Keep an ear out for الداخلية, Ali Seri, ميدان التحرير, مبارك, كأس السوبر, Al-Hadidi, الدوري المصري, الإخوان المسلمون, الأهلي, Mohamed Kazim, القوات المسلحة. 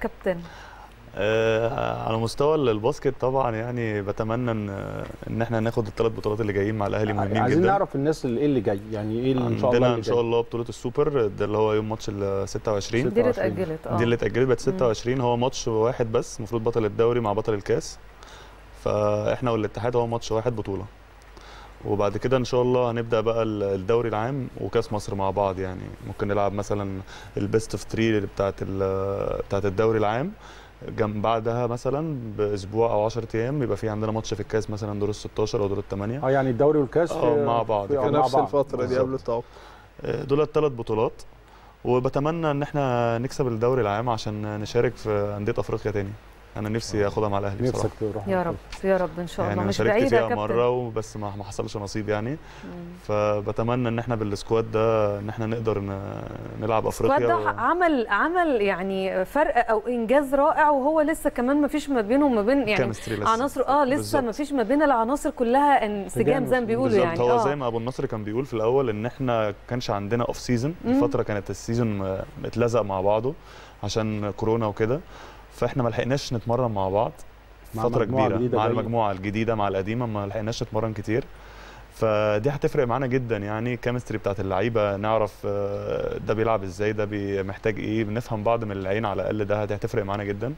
كابتن على مستوى الباسكت طبعا يعني بتمنى ان احنا ناخد الثلاث بطولات اللي جايين مع الاهلي مهمين جدا. عايزين نعرف الناس ايه اللي جاي، يعني ايه اللي ان شاء الله. عندنا ان شاء الله بطوله السوبر ده اللي هو يوم ماتش ال 26 دي اللي اتاجلت بقت 26. هو ماتش واحد بس، المفروض بطل الدوري مع بطل الكاس، فاحنا والاتحاد هو ماتش واحد بطوله، وبعد كده ان شاء الله هنبدا بقى الدوري العام وكاس مصر مع بعض. يعني ممكن نلعب مثلا البيست اوف 3 بتاعه الدوري العام، جنب بعدها مثلا باسبوع او 10 ايام يبقى في عندنا ماتش في الكاس مثلا دور ال 16 او دور الثمانيه. يعني الدوري والكاس مع بعض في نفس الفتره دي قبل التوقف. دول الثلاث بطولات، وبتمنى ان احنا نكسب الدوري العام عشان نشارك في انديه افريقيا تاني. انا نفسي اخدها مع الاهلي بصراحه. يا رب يا رب ان شاء الله. يعني مش بعيده فيها كابتن مره وبس ما حصلش نصيب يعني. فبتمنى ان احنا بالسكواد ده ان احنا نقدر نلعب افريقيا. السكواد ده عمل يعني فرق او انجاز رائع، وهو لسه كمان ما فيش ما بينهم ما بين يعني عناصر لسه ما فيش ما بين العناصر كلها انسجام زي ما بيقولوا. يعني هو زي ما ابو النصر كان بيقول في الاول ان احنا كانش عندنا اوف سيزون، الفتره كانت السيزون متلزق مع بعضه عشان كورونا وكده، فاحنا ما لحقناش نتمرن مع بعض فتره كبيره مع المجموعه الجديده مع القديمه، ما لحقناش نتمرن كتير، فدي هتفرق معانا جدا. يعني الكيمستري بتاعت اللعيبه، نعرف ده بيلعب ازاي، ده محتاج ايه، بنفهم بعض من العين على الاقل، ده هتفرق معانا جدا.